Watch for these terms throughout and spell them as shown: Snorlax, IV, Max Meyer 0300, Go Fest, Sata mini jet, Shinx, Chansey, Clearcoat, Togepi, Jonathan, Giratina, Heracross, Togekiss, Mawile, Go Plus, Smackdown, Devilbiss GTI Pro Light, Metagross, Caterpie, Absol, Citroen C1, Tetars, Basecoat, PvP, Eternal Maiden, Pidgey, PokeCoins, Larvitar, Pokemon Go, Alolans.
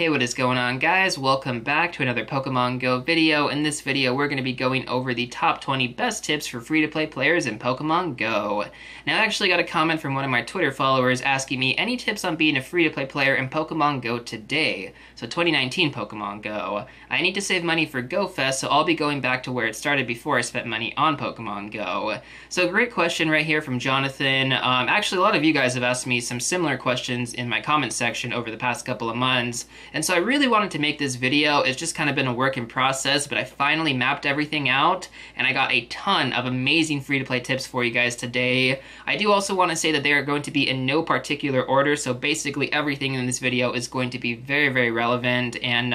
Hey, what is going on, guys? Welcome back to another Pokemon Go video. In this video, we're going to be going over the top 20 best tips for free-to-play players in Pokemon Go. Now, I actually got a comment from one of my Twitter followers asking me any tips on being a free-to-play player in Pokemon Go today. So 2019 Pokemon Go. I need to save money for Go Fest, so I'll be going back to where it started before I spent money on Pokemon Go. So great question right here from Jonathan. Actually, a lot of you guys have asked me some similar questions in my comment section over the past couple of months. And so I really wanted to make this video. It's just kind of been a work in process, but I finally mapped everything out, and I got a ton of amazing free-to-play tips for you guys today. I do also want to say that they are going to be in no particular order, so basically everything in this video is going to be very, very relevant, and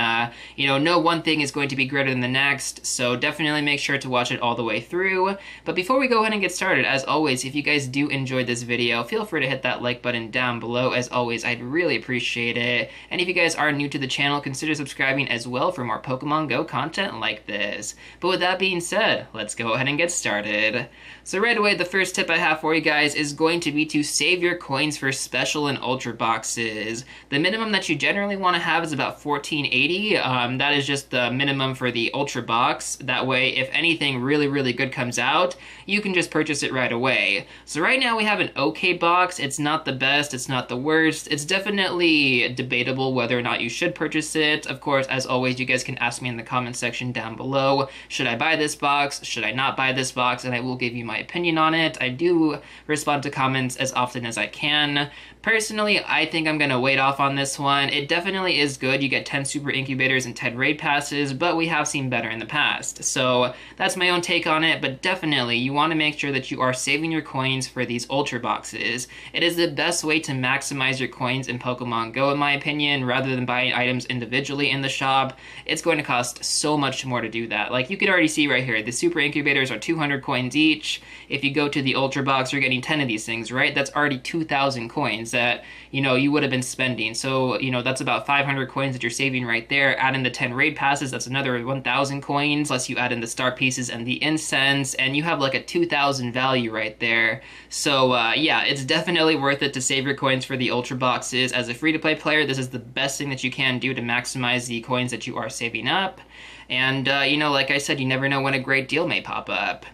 you know, no one thing is going to be greater than the next, so definitely make sure to watch it all the way through. But before we go ahead and get started, as always, if you guys do enjoy this video, feel free to hit that like button down below. As always, I'd really appreciate it, and if you guys are new to the channel, consider subscribing as well for more Pokemon Go content like this. But with that being said, let's go ahead and get started. So right away, the first tip I have for you guys is going to be to save your coins for special and ultra boxes. The minimum that you generally want to have is about 1480. That is just the minimum for the ultra box. That way, if anything really, really good comes out, you can just purchase it right away. So right now we have an okay box. It's not the best, it's not the worst. It's definitely debatable whether or not you should purchase it. Of course, as always, you guys can ask me in the comment section down below, should I buy this box? Should I not buy this box? And I will give you my opinion on it. I do respond to comments as often as I can. Personally, I think I'm gonna wait off on this one. It definitely is good. You get 10 super incubators and 10 raid passes, but we have seen better in the past. So that's my own take on it, but definitely you wanna make sure that you are saving your coins for these ultra boxes. It is the best way to maximize your coins in Pokemon Go, in my opinion, rather than buying items individually in the shop. It's going to cost so much more to do that. Like, you can already see right here, the super incubators are 200 coins each. If you go to the ultra box, you're getting 10 of these things, right? That's already 2,000 coins that, you know, you would have been spending. So, you know, that's about 500 coins that you're saving right there. Add in the 10 raid passes, that's another 1,000 coins, plus you add in the star pieces and the incense, and you have like a 2,000 value right there. So yeah, it's definitely worth it to save your coins for the ultra boxes. As a free-to-play player, this is the best thing that you can do to maximize the coins that you are saving up. And, you know, like I said, you never know when a great deal may pop up.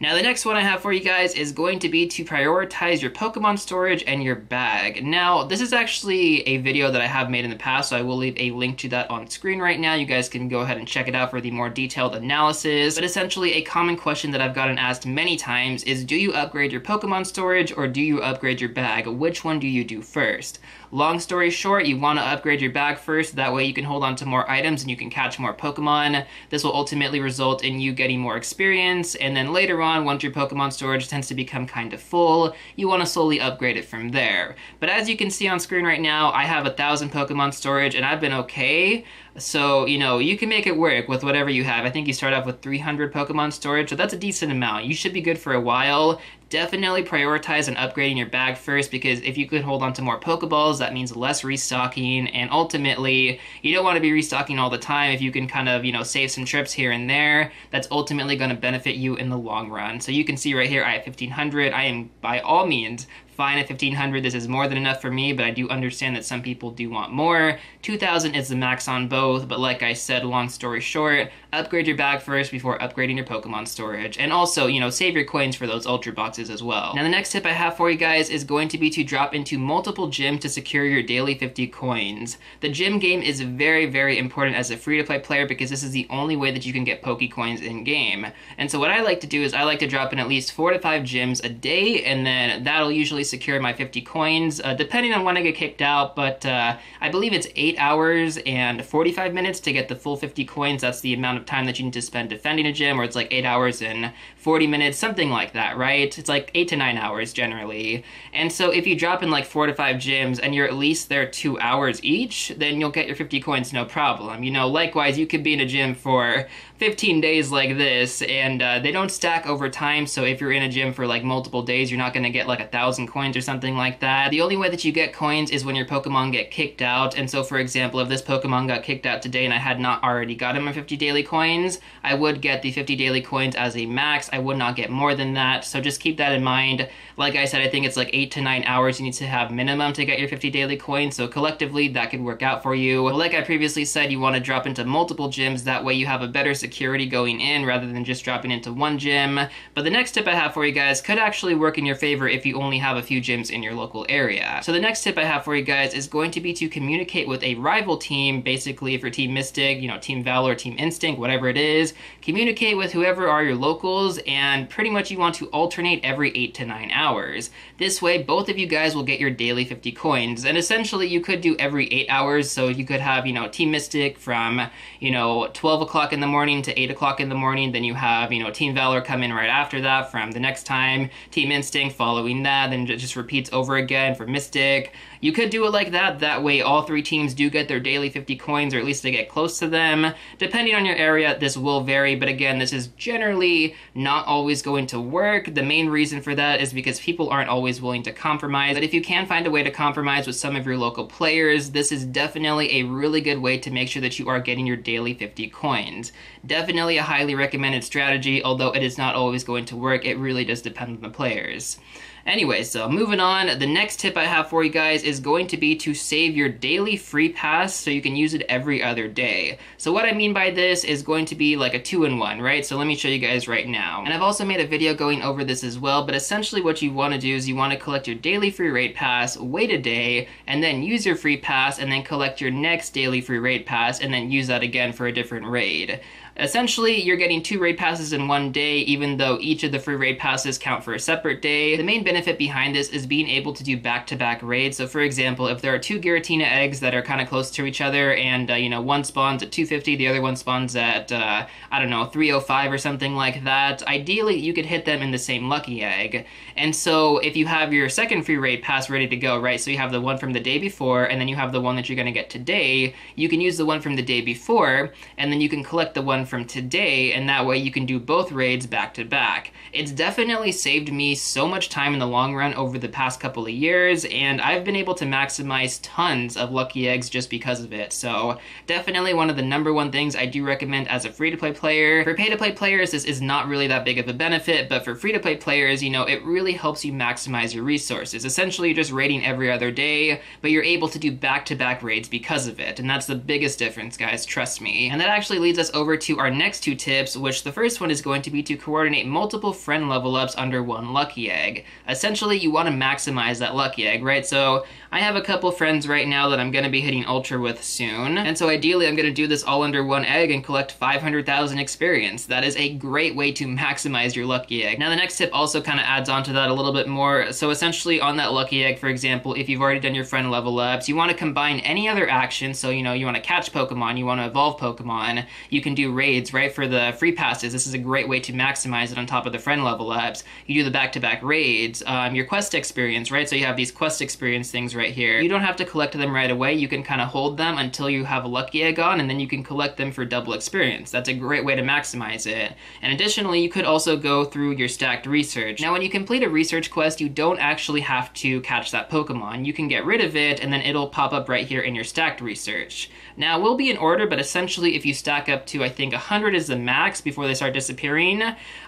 Now, the next one I have for you guys is going to be to prioritize your Pokemon storage and your bag. Now, this is actually a video that I have made in the past, so I will leave a link to that on screen right now. You guys can go ahead and check it out for the more detailed analysis. But essentially, a common question that I've gotten asked many times is, do you upgrade your Pokemon storage or do you upgrade your bag? Which one do you do first? Long story short, you want to upgrade your bag first. That way you can hold on to more items and you can catch more Pokemon. This will ultimately result in you getting more experience, and then later on, once your Pokemon storage tends to become kind of full, you want to slowly upgrade it from there. But as you can see on screen right now, I have 1,000 Pokemon storage and I've been okay. So, you know, you can make it work with whatever you have. I think you start off with 300 Pokemon storage, so that's a decent amount. You should be good for a while. Definitely prioritize on upgrading your bag first, because if you could hold on to more Pokeballs, that means less restocking, and ultimately, you don't want to be restocking all the time. If you can kind of, you know, save some trips here and there, that's ultimately going to benefit you in the long run. So you can see right here, I have 1,500. I am, by all means, fine at 1,500. This is more than enough for me, but I do understand that some people do want more. 2,000 is the max on both, but like I said, long story short, upgrade your bag first before upgrading your Pokemon storage. And also, you know, save your coins for those Ultra Boxes as well. Now, the next tip I have for you guys is going to be to drop into multiple gyms to secure your daily 50 coins. The gym game is very, very important as a free-to-play player, because this is the only way that you can get Pokecoins in-game. And so what I like to do is I like to drop in at least 4 to 5 gyms a day, and then that'll usually secure my 50 coins, depending on when I get kicked out, but I believe it's 8 hours and 45 minutes to get the full 50 coins. That's the amount of time that you need to spend defending a gym, or it's like 8 hours and 40 minutes, something like that, right? It's like 8 to 9 hours generally. And so if you drop in like 4 to 5 gyms and you're at least there 2 hours each, then you'll get your 50 coins no problem. You know, likewise, you could be in a gym for 15 days like this, and they don't stack over time, so if you're in a gym for like multiple days, you're not going to get like 1,000 coins coins or something like that. The only way that you get coins is when your Pokemon get kicked out, and so for example, if this Pokemon got kicked out today and I had not already gotten my 50 daily coins, I would get the 50 daily coins as a max. I would not get more than that, so just keep that in mind. Like I said, I think it's like 8 to 9 hours you need to have minimum to get your 50 daily coins, so collectively that could work out for you. But like I previously said, you want to drop into multiple gyms, that way you have a better security going in rather than just dropping into one gym. But the next tip I have for you guys could actually work in your favor if you only have a few gyms in your local area. So the next tip I have for you guys is going to be to communicate with a rival team. Basically, if you're Team Mystic, you know, Team Valor, Team Instinct, whatever it is, communicate with whoever are your locals, and pretty much you want to alternate every 8 to 9 hours. This way, both of you guys will get your daily 50 coins, and essentially you could do every 8 hours, so you could have, you know, Team Mystic from, you know, 12 o'clock in the morning to 8 o'clock in the morning, then you have, you know, Team Valor come in right after that from the next time, Team Instinct following that, then it just repeats over again for Mystic. You could do it like that, that way all three teams do get their daily 50 coins, or at least they get close to them. Depending on your area, this will vary, but again, this is generally not always going to work. The main reason for that is because people aren't always willing to compromise, but if you can find a way to compromise with some of your local players, this is definitely a really good way to make sure that you are getting your daily 50 coins. Definitely a highly recommended strategy, although it is not always going to work. It really does depend on the players. Anyway, so moving on, the next tip I have for you guys is going to be to save your daily free pass so you can use it every other day. So what I mean by this is going to be like a 2-in-1, right? So let me show you guys right now. And I've also made a video going over this as well, but essentially what you want to do is you want to collect your daily free raid pass, wait a day, and then use your free pass, and then collect your next daily free raid pass, and then use that again for a different raid. Essentially, you're getting 2 raid passes in one day, even though each of the free raid passes count for a separate day. The main benefit behind this is being able to do back-to-back raids. So for example, if there are 2 Giratina eggs that are kind of close to each other, and you know, one spawns at 250, the other one spawns at, I don't know, 305 or something like that, ideally you could hit them in the same lucky egg. And so if you have your second free raid pass ready to go, right, so you have the one from the day before, and then you have the one that you're gonna get today, you can use the one from the day before, and then you can collect the one from today, and that way you can do both raids back to back. It's definitely saved me so much time in the long run over the past couple of years, and I've been able to maximize tons of lucky eggs just because of it. So definitely one of the #1 things I do recommend as a free-to-play player. For pay-to-play players, this is not really that big of a benefit, but for free-to-play players, you know, it really helps you maximize your resources. Essentially, you're just raiding every other day, but you're able to do back-to-back raids because of it, and that's the biggest difference, guys, trust me. And that actually leads us over to our next 2 tips, which the first one is going to be to coordinate multiple friend level ups under one lucky egg. Essentially, you want to maximize that lucky egg, right? So I have a couple friends right now that I'm going to be hitting Ultra with soon, and so ideally I'm going to do this all under one egg and collect 500,000 experience. That is a great way to maximize your lucky egg. Now the next tip also kind of adds on to that a little bit more. So essentially on that lucky egg, for example, if you've already done your friend level ups, you want to combine any other action. So, you know, you want to catch Pokemon, you want to evolve Pokemon, you can do raids, right? For the free passes, this is a great way to maximize it on top of the friend level ups. You do the back-to-back raids, your quest experience, right? So you have these quest experience things right here. You don't have to collect them right away. You can kind of hold them until you have a lucky egg on, and then you can collect them for double experience. That's a great way to maximize it. And additionally, you could also go through your stacked research. Now, when you complete a research quest, you don't actually have to catch that Pokemon. You can get rid of it, and then it'll pop up right here in your stacked research. Now, it will be in order, but essentially, if you stack up to, I think 100 is the max before they start disappearing,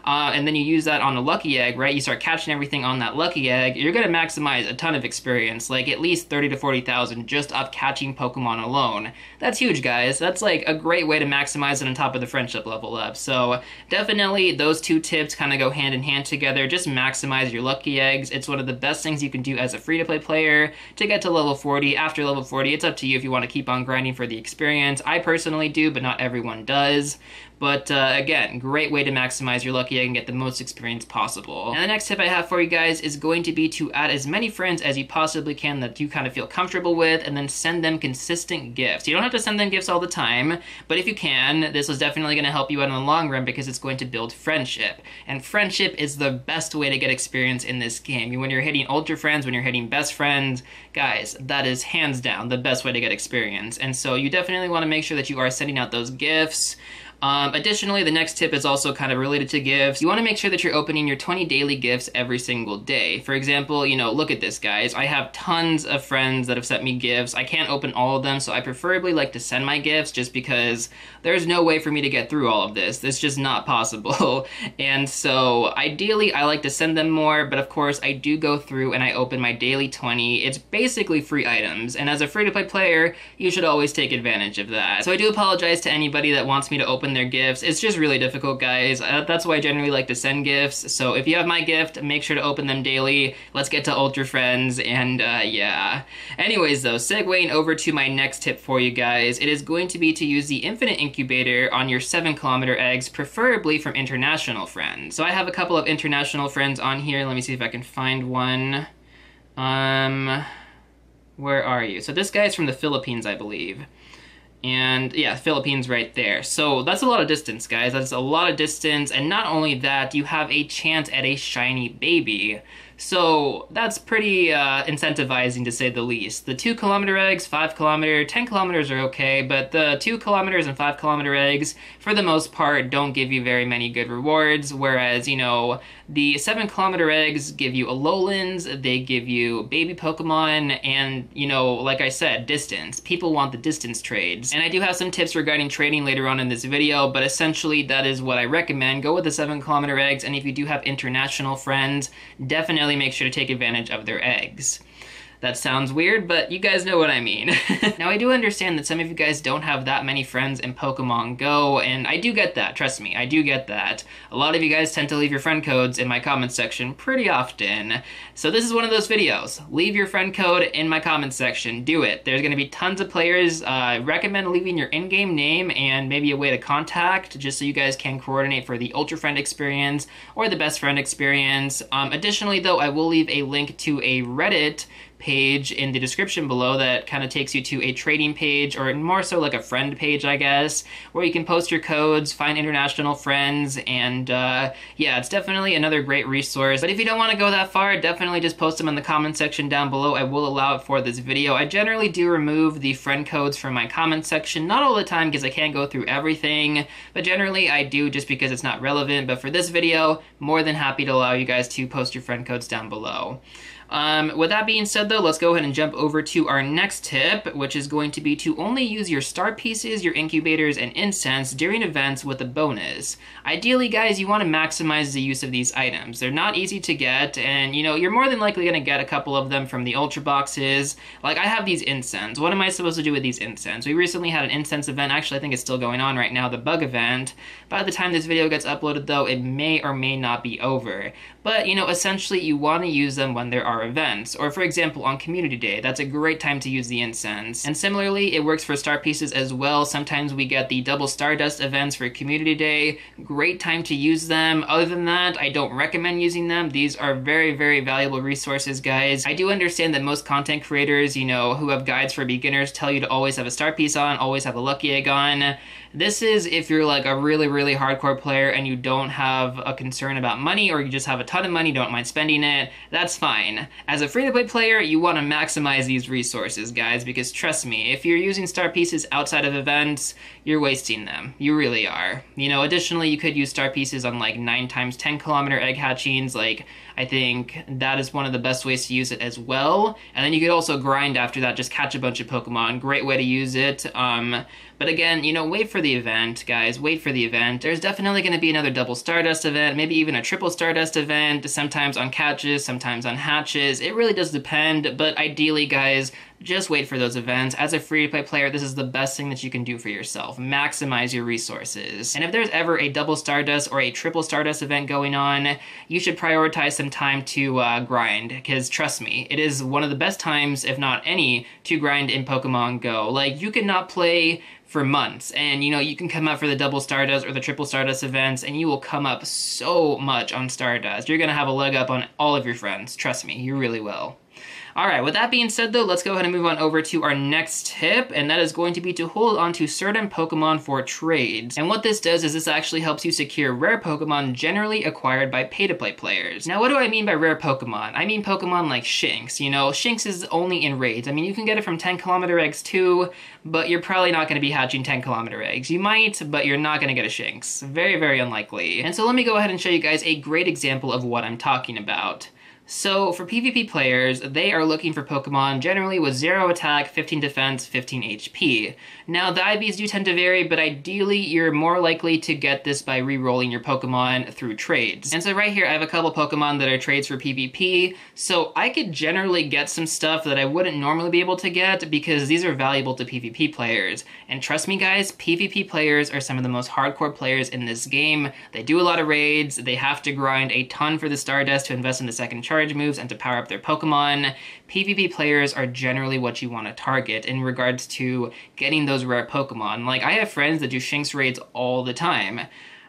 and then you use that on a lucky egg, right? You start catching everything on that lucky egg, you're gonna maximize a ton of experience, like at least 30 to 40,000 just off catching Pokemon alone. That's huge, guys. That's like a great way to maximize it on top of the friendship level up. So definitely those 2 tips kind of go hand in hand together. Just maximize your lucky eggs. It's one of the best things you can do as a free-to-play player to get to level 40. After level 40, it's up to you if you want to keep on grinding for the experience. I personally do, but not everyone does. But again, great way to maximize your lucky egg and get the most experience possible. And the next tip I have for you guys is going to be to add as many friends as you possibly can that you kind of feel comfortable with, and then send them consistent gifts. You don't have to send them gifts all the time, but if you can, this is definitely gonna help you out in the long run because it's going to build friendship. And friendship is the best way to get experience in this game. When you're hitting ultra friends, when you're hitting best friends, guys, that is hands down the best way to get experience. And so you definitely wanna make sure that you are sending out those gifts. Additionally, the next tip is also kind of related to gifts. You want to make sure that you're opening your 20 daily gifts every single day. For example, you know, look at this, guys. I have tons of friends that have sent me gifts. I can't open all of them, so I preferably like to send my gifts just because there's no way for me to get through all of this. It's just not possible. And so ideally, I like to send them more, but of course, I do go through and I open my daily 20. It's basically free items, and as a free-to-play player, you should always take advantage of that. So I do apologize to anybody that wants me to open their gifts. It's just really difficult, guys. That's why I generally like to send gifts. So if you have my gift, make sure to open them daily. Let's get to Ultra Friends, and yeah. Anyways, though, segueing over to my next tip for you guys, it is going to be to use the Infinite Incubator on your 7-kilometer eggs, preferably from international friends. So I have a couple of international friends on here. Let me see if I can find one. Where are you? So this guy's from the Philippines, I believe. And yeah, Philippines right there. So that's a lot of distance, guys. That's a lot of distance. And not only that, you have a chance at a shiny baby. So that's pretty incentivizing, to say the least. The 2-kilometer eggs, 5-kilometer, 10 kilometers are okay, but the 2 kilometers and 5-kilometer eggs, for the most part, don't give you very many good rewards. Whereas, you know, the 7-kilometer eggs give you Alolans, they give you baby Pokemon, and, you know, like I said, distance. People want the distance trades. And I do have some tips regarding trading later on in this video, but essentially that is what I recommend. Go with the 7-kilometer eggs, and if you do have international friends, definitely make sure to take advantage of their eggs. That sounds weird, but you guys know what I mean. Now, I do understand that some of you guys don't have that many friends in Pokemon Go, and I do get that, trust me, I do get that. A lot of you guys tend to leave your friend codes in my comment section pretty often. So this is one of those videos. Leave your friend code in my comment section, do it. There's gonna be tons of players. I recommend leaving your in-game name and maybe a way to contact, just so you guys can coordinate for the Ultra Friend experience or the Best Friend experience. Additionally though, I will leave a link to a Reddit page in the description below that kind of takes you to a trading page, or more so like a friend page, I guess, where you can post your codes, find international friends, and yeah, it's definitely another great resource. But if you don't want to go that far, definitely just post them in the comment section down below. I will allow it for this video. I generally do remove the friend codes from my comment section, not all the time because I can't go through everything, but generally I do just because it's not relevant. But for this video, more than happy to allow you guys to post your friend codes down below. With that being said though, let's go ahead and jump over to our next tip, which is going to be to only use your star pieces, your incubators, and incense during events with a bonus. Ideally, guys, you want to maximize the use of these items. They're not easy to get, and you know, you're more than likely going to get a couple of them from the ultra boxes. Like, I have these incense. What am I supposed to do with these incense? We recently had an incense event. Actually, I think it's still going on right now, the bug event. By the time this video gets uploaded though, it may or may not be over. But, you know, essentially you want to use them when there are events, or for example on community day. That's a great time to use the incense. And similarly, it works for star pieces as well. Sometimes we get the double stardust events for community day. Great time to use them. Other than that, I don't recommend using them. These are very, very valuable resources, guys. I do understand that most content creators, you know, who have guides for beginners tell you to always have a star piece on, always have a lucky egg on. This is if you're like a really, really hardcore player and you don't have a concern about money, or you just have a ton of money, don't mind spending it, that's fine. As a free-to-play player, you want to maximize these resources, guys, because trust me, if you're using star pieces outside of events, you're wasting them. You really are. You know, additionally, you could use star pieces on like 9 times 10-kilometer egg hatchings. Like, I think that is one of the best ways to use it as well. And then you could also grind after that, just catch a bunch of Pokemon. Great way to use it. But again, you know, wait for the event, guys. Wait for the event. There's definitely going to be another double Stardust event, maybe even a triple Stardust event, sometimes on catches, sometimes on hatches. It really does depend, but ideally, guys, just wait for those events. As a free-to-play player, this is the best thing that you can do for yourself. Maximize your resources. And if there's ever a double Stardust or a triple Stardust event going on, you should prioritize some time to grind, because trust me, it is one of the best times, if not any, to grind in Pokemon Go. Like, you cannot play for months, and you know, you can come up for the double Stardust or the triple Stardust events, and you will come up so much on Stardust. You're gonna have a leg up on all of your friends, trust me, you really will. All right, with that being said though, let's go ahead and move on over to our next tip, and that is going to be to hold onto certain Pokemon for trades. And what this does is this actually helps you secure rare Pokemon generally acquired by pay-to-play players. Now, what do I mean by rare Pokemon? I mean Pokemon like Shinx. You know, Shinx is only in raids. I mean, you can get it from 10-kilometer eggs too, but you're probably not gonna be hatching 10-kilometer eggs. You might, but you're not gonna get a Shinx. Very, very unlikely. And so let me go ahead and show you guys a great example of what I'm talking about. So for PvP players, they are looking for Pokemon generally with 0 attack, 15 defense, 15 HP. Now the IVs do tend to vary, but ideally you're more likely to get this by re-rolling your Pokemon through trades. And so right here I have a couple Pokemon that are trades for PvP, so I could generally get some stuff that I wouldn't normally be able to get because these are valuable to PvP players. And trust me guys, PvP players are some of the most hardcore players in this game. They do a lot of raids, they have to grind a ton for the Stardust to invest in the second charge moves and to power up their Pokemon. PvP players are generally what you want to target in regards to getting those rare Pokemon. Like, I have friends that do Shinx raids all the time.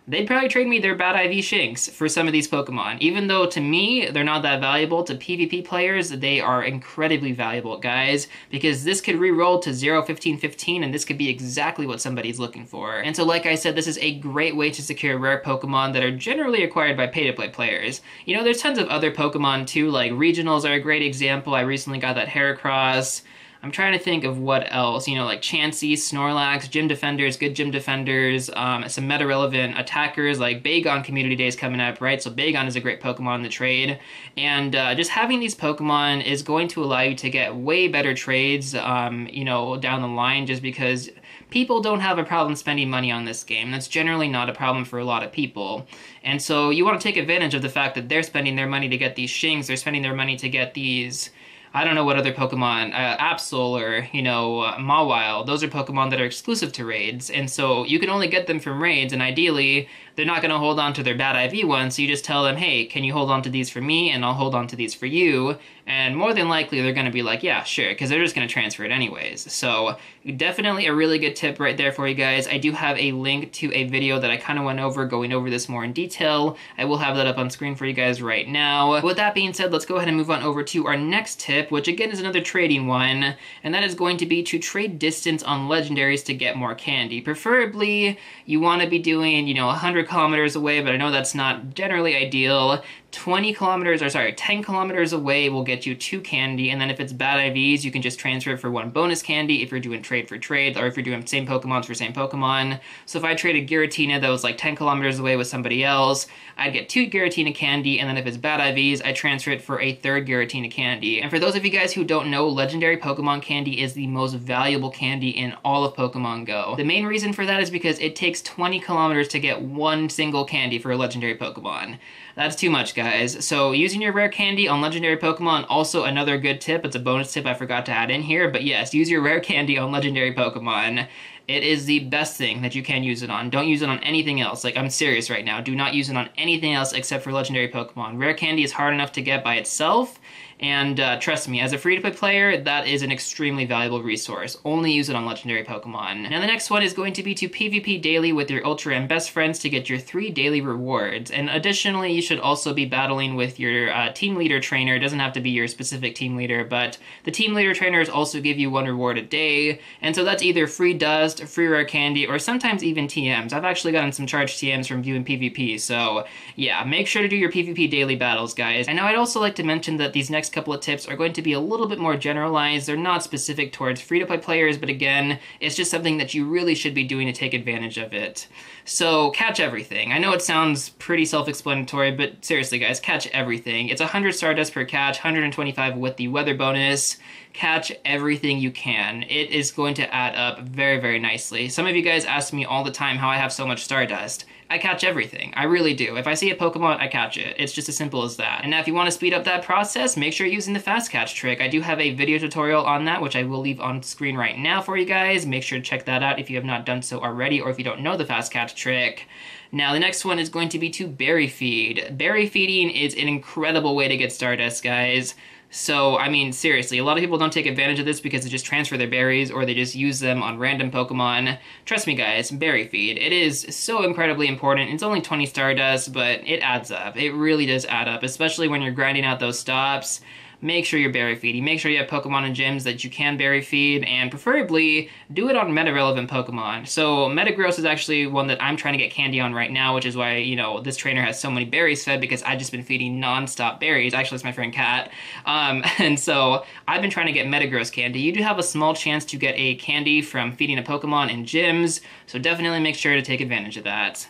They'd probably trade me their bad IV Shinx for some of these Pokemon. Even though to me, they're not that valuable, to PvP players, they are incredibly valuable, guys, because this could re-roll to 0, 15, 15, and this could be exactly what somebody's looking for. And so like I said, this is a great way to secure rare Pokemon that are generally acquired by pay-to-play players. You know, there's tons of other Pokemon too, like regionals are a great example. I recently got that Heracross. I'm trying to think of what else, you know, like Chansey, Snorlax, Gym Defenders, good Gym Defenders, some meta-relevant attackers, like Bagon Community Day is coming up, right? So Bagon is a great Pokemon in the trade. And just having these Pokemon is going to allow you to get way better trades, you know, down the line, just because people don't have a problem spending money on this game. That's generally not a problem for a lot of people. And so you want to take advantage of the fact that they're spending their money to get these Shinx, they're spending their money to get these, I don't know what other Pokemon, Absol or, you know, Mawile. Those are Pokemon that are exclusive to raids, and so you can only get them from raids, and ideally, they're not gonna hold on to their bad IV ones, so you just tell them, hey, can you hold on to these for me, and I'll hold on to these for you, and more than likely, they're gonna be like, yeah, sure, because they're just gonna transfer it anyways. So, definitely a really good tip right there for you guys. I do have a link to a video that I kinda went over, going over this more in detail. I will have that up on screen for you guys right now. With that being said, let's go ahead and move on over to our next tip, which again is another trading one, and that is going to be to trade distance on legendaries to get more candy. Preferably, you want to be doing, you know, 100 kilometers away, but I know that's not generally ideal. 10 kilometers away will get you 2 candy, and then if it's bad IVs, you can just transfer it for 1 bonus candy if you're doing trade for trade, or if you're doing same Pokemons for same Pokemon. So if I traded Giratina that was like 10 kilometers away with somebody else, I'd get 2 Giratina candy, and then if it's bad IVs, I transfer it for a 3rd Giratina candy. And for those of you guys who don't know, legendary Pokemon candy is the most valuable candy in all of Pokemon Go. The main reason for that is because it takes 20 kilometers to get 1 single candy for a legendary Pokemon. That's too much, guys. So using your rare candy on legendary Pokemon, also another good tip. It's a bonus tip I forgot to add in here, but yes, use your rare candy on legendary Pokemon. It is the best thing that you can use it on. Don't use it on anything else. Like, I'm serious right now. Do not use it on anything else except for legendary Pokemon. Rare candy is hard enough to get by itself, and trust me, as a free-to-play player, that is an extremely valuable resource. Only use it on legendary Pokemon. Now the next one is going to be to PvP daily with your Ultra and best friends to get your 3 daily rewards. And additionally, you should also be battling with your team leader trainer. It doesn't have to be your specific team leader, but the team leader trainers also give you 1 reward a day, and so that's either free dust, free rare candy, or sometimes even TMs. I've actually gotten some charged TMs from viewing PvP, so yeah, make sure to do your PvP daily battles, guys. And now I'd also like to mention that these next couple of tips are going to be a little bit more generalized. They're not specific towards free-to-play players, but again, it's just something that you really should be doing to take advantage of it. So catch everything. I know it sounds pretty self-explanatory, but seriously guys, catch everything. It's 100 Stardust per catch, 125 with the weather bonus. Catch everything you can. It is going to add up very, very nicely. Some of you guys ask me all the time how I have so much Stardust. I catch everything. I really do. If I see a Pokemon, I catch it. It's just as simple as that. And now if you want to speed up that process, make sure you're using the fast catch trick. I do have a video tutorial on that, which I will leave on screen right now for you guys. Make sure to check that out if you have not done so already, or if you don't know the fast catch trick. Now the next one is going to be to berry feed. Berry feeding is an incredible way to get Stardust, guys. So, I mean, seriously, a lot of people don't take advantage of this because they just transfer their berries or they just use them on random Pokemon. Trust me guys, berry feed. It is so incredibly important. It's only 20 Stardust, but it adds up. It really does add up, especially when you're grinding out those stops. make sure you're berry feeding. Make sure you have Pokemon and gyms that you can berry feed, and preferably do it on meta-relevant Pokemon. So Metagross is actually one that I'm trying to get candy on right now, which is why, you know, this trainer has so many berries fed, because I've just been feeding non-stop berries. Actually, it's my friend Kat. And so I've been trying to get Metagross candy. You do have a small chance to get a candy from feeding a Pokemon in gyms, so definitely make sure to take advantage of that.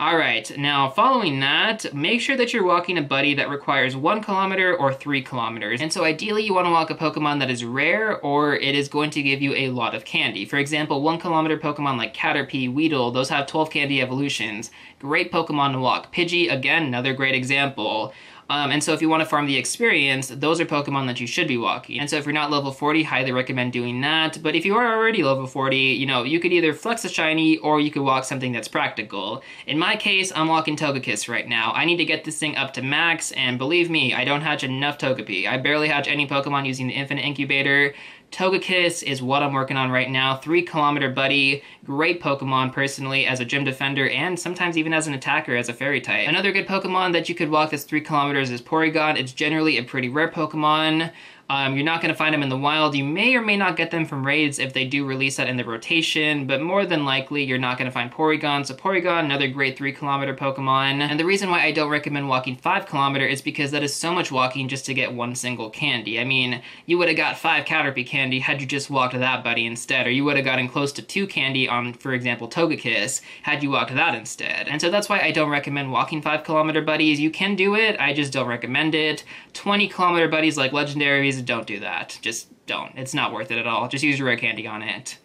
Alright, now following that, make sure that you're walking a buddy that requires 1 kilometer or 3 kilometers. And so ideally you want to walk a Pokemon that is rare or it is going to give you a lot of candy. For example, 1 kilometer Pokemon like Caterpie, Weedle, those have 12 candy evolutions. Great Pokemon to walk. Pidgey, again, another great example. And so if you want to farm the experience, those are Pokemon that you should be walking. And so if you're not level 40, highly recommend doing that. But if you are already level 40, you know, you could either flex a shiny or you could walk something that's practical. In my case, I'm walking Togekiss right now. I need to get this thing up to max, and believe me, I don't hatch enough Togepi. I barely hatch any Pokemon using the Infinite Incubator. Togekiss is what I'm working on right now. 3 kilometer buddy, great Pokemon personally as a gym defender and sometimes even as an attacker as a fairy type. Another good Pokemon that you could walk that's 3 kilometers is Porygon. It's generally a pretty rare Pokemon. You're not going to find them in the wild. You may or may not get them from raids if they do release that in the rotation, but more than likely you're not going to find Porygon. So Porygon, another great 3 kilometer Pokemon. And the reason why I don't recommend walking 5 kilometer is because that is so much walking just to get one single candy. I mean, you would have got 5 Caterpie candy had you just walked that buddy instead, or you would have gotten close to 2 candy on, for example, Togekiss, had you walked that instead. And so that's why I don't recommend walking 5 kilometer buddies. You can do it, I just don't recommend it. 20 kilometer buddies like legendaries, don't do that. Just don't. It's not worth it at all. Just use your rare candy on it.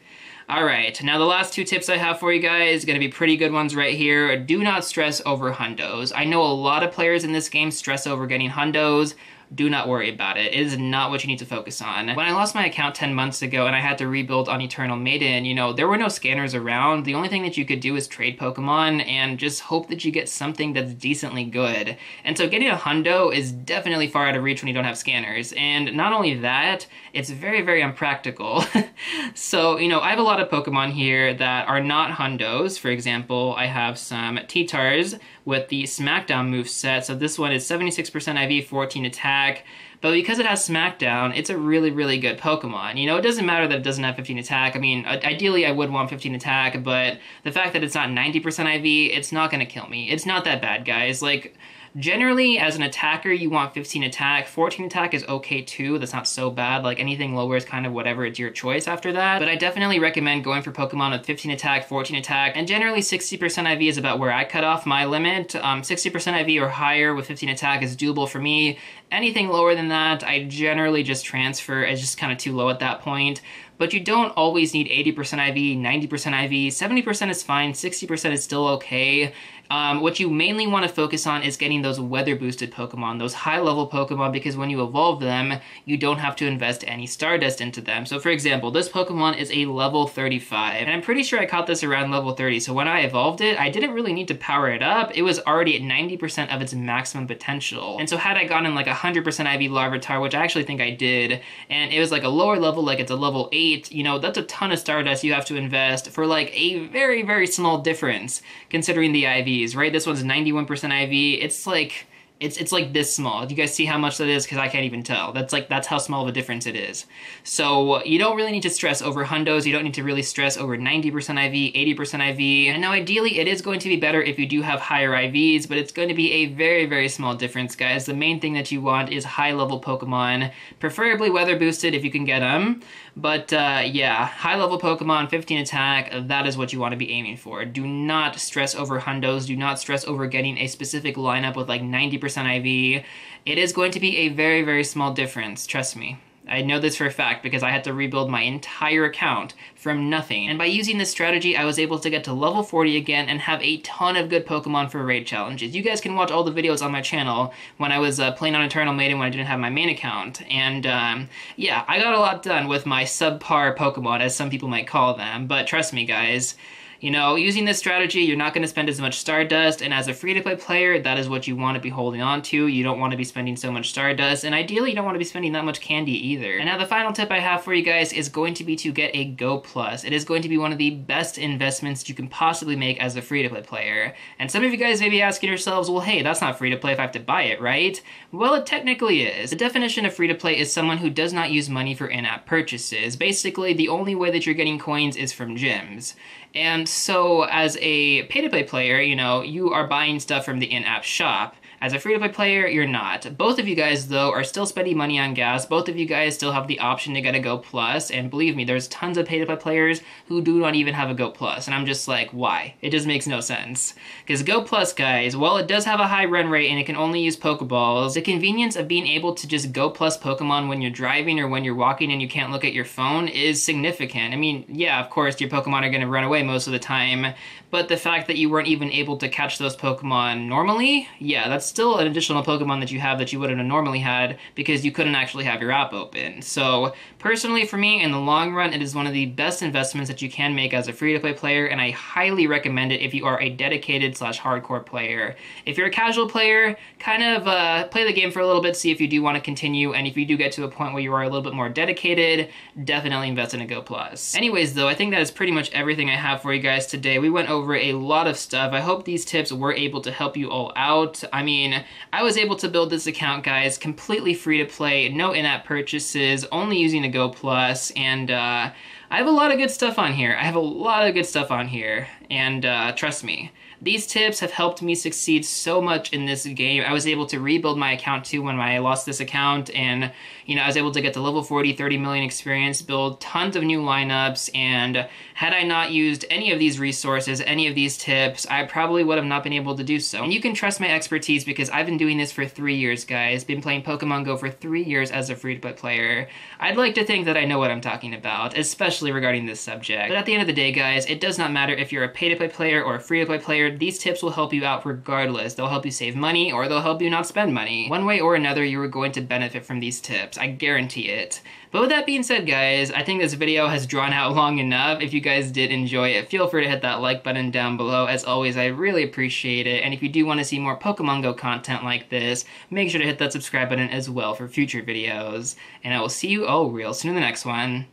Alright, now the last 2 tips I have for you guys, gonna be pretty good ones right here. Do not stress over hundos. I know a lot of players in this game stress over getting hundos. Do not worry about it. It is not what you need to focus on. When I lost my account 10 months ago and I had to rebuild on Eternal Maiden, you know, there were no scanners around. The only thing that you could do is trade Pokemon and just hope that you get something that's decently good. And so getting a hundo is definitely far out of reach when you don't have scanners. And not only that, it's very, very unpractical. So, you know, I have a lot of Pokemon here that are not hundos. For example, I have some Tetars with the Smackdown moveset. So this one is 76% IV, 14 attack. But because it has Smackdown, it's a really, really good Pokemon. You know, it doesn't matter that it doesn't have 15 attack. I mean, ideally I would want 15 attack, but the fact that it's not 90% IV, it's not gonna kill me. It's not that bad, guys. Like, generally, as an attacker, you want 15 attack. 14 attack is okay too, that's not so bad. Like, anything lower is kind of whatever, it's your choice after that. But I definitely recommend going for Pokemon with 15 attack, 14 attack, and generally 60% IV is about where I cut off my limit. 60% IV or higher with 15 attack is doable for me. Anything lower than that, I generally just transfer. It's just kind of too low at that point. But you don't always need 80% IV, 90% IV, 70% is fine, 60% is still okay. What you mainly want to focus on is getting those weather boosted Pokemon, those high level Pokemon, because when you evolve them, you don't have to invest any Stardust into them. So for example, this Pokemon is a level 35, and I'm pretty sure I caught this around level 30, so when I evolved it, I didn't really need to power it up. It was already at 90% of its maximum potential. And so had I gotten like 100% IV Larvitar, which I actually think I did, and it was like a lower level, like it's a level 8, you know, that's a ton of Stardust you have to invest for like a very, very small difference considering the IVs, right? This one's 91% IV. It's like, it's like this small. Do you guys see how much that is? Because I can't even tell. That's like, that's how small of a difference it is. So you don't really need to stress over hundos. You don't need to really stress over 90% IV, 80% IV. And now ideally it is going to be better if you do have higher IVs, but it's going to be a very, very small difference, guys. The main thing that you want is high level Pokemon, preferably weather boosted if you can get them. But yeah, high level Pokemon, 15 attack, that is what you want to be aiming for. Do not stress over hundos. Do not stress over getting a specific lineup with like 90% IV. It is going to be a very, very small difference, trust me. I know this for a fact because I had to rebuild my entire account from nothing. And by using this strategy, I was able to get to level 40 again and have a ton of good Pokemon for raid challenges. You guys can watch all the videos on my channel when I was playing on Eternal Maiden when I didn't have my main account. And yeah, I got a lot done with my subpar Pokemon, as some people might call them, but trust me guys, You know, using this strategy, you're not going to spend as much Stardust, and as a free-to-play player, that is what you want to be holding on to. You don't want to be spending so much Stardust, and ideally, you don't want to be spending that much candy either. And now the final tip I have for you guys is going to be to get a Go Plus. It is going to be one of the best investments you can possibly make as a free-to-play player. And some of you guys may be asking yourselves, well, hey, that's not free-to-play if I have to buy it, right? Well, it technically is. The definition of free-to-play is someone who does not use money for in-app purchases. Basically, the only way that you're getting coins is from gyms. And so as a pay-to-play player, you know, you are buying stuff from the in-app shop. As a free-to-play player, you're not. Both of you guys, though, are still spending money on gas. Both of you guys still have the option to get a Go Plus, and believe me, there's tons of pay-to-play players who do not even have a Go Plus, and I'm just like, why? It just makes no sense. Because Go Plus, guys, while it does have a high run rate and it can only use Pokeballs, the convenience of being able to just Go Plus Pokemon when you're driving or when you're walking and you can't look at your phone is significant. I mean, yeah, of course, your Pokemon are going to run away most of the time, but the fact that you weren't even able to catch those Pokemon normally, yeah, that's still an additional Pokemon that you have that you wouldn't have normally had because you couldn't actually have your app open. So personally for me, in the long run, it is one of the best investments that you can make as a free-to-play player, and I highly recommend it if you are a dedicated/hardcore player. If you're a casual player, kind of play the game for a little bit, see if you do want to continue, and if you do get to a point where you are a little bit more dedicated, definitely invest in a Go Plus. Anyways though, I think that is pretty much everything I have for you guys today. We went over a lot of stuff. I hope these tips were able to help you all out. I was able to build this account, guys, completely free to play, no in-app purchases, only using a Go Plus, and I have a lot of good stuff on here. And trust me, these tips have helped me succeed so much in this game. I was able to rebuild my account too when I lost this account, and you know, I was able to get to level 40, 30 million experience, build tons of new lineups, and had I not used any of these resources, any of these tips, I probably would have not been able to do so. And you can trust my expertise because I've been doing this for 3 years, guys. Been playing Pokemon Go for 3 years as a free-to-play player. I'd like to think that I know what I'm talking about, especially regarding this subject. But at the end of the day, guys, it does not matter if you're a pay-to-play player or a free-to-play player. These tips will help you out regardless. They'll help you save money, or they'll help you not spend money. One way or another, you are going to benefit from these tips. I guarantee it. But with that being said, guys, I think this video has drawn out long enough. If you guys did enjoy it, feel free to hit that like button down below. As always, I really appreciate it. And if you do want to see more Pokemon Go content like this, make sure to hit that subscribe button as well for future videos. And I will see you all real soon in the next one.